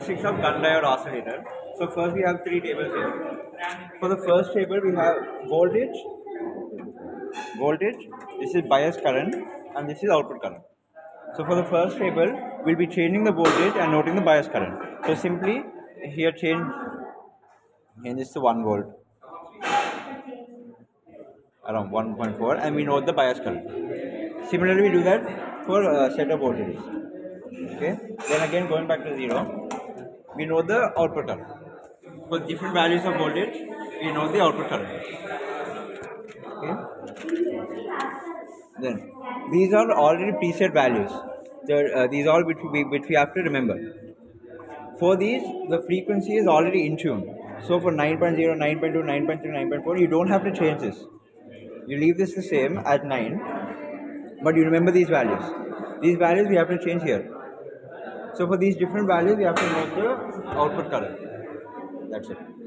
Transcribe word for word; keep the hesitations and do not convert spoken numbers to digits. Of Gunn Diode Oscillator. So first we have three tables here. For the first table we have voltage, voltage, this is bias current and this is output current. So for the first table we will be changing the voltage and noting the bias current. So simply here change, change this to one volt, around one point four, and we note the bias current. Similarly we do that for a set of voltages. Okay. Then again going back to zero. We know the output current. For different values of voltage, we know the output current. Okay. Then these are already preset values. Uh, these are which we which we have to remember. For these, the frequency is already in tune. So for nine point zero, nine point two, nine point three, nine point four, you don't have to change this. You leave this the same at nine, but you remember these values. These values we have to change here. So for these different values, we have to note the output current. That's it.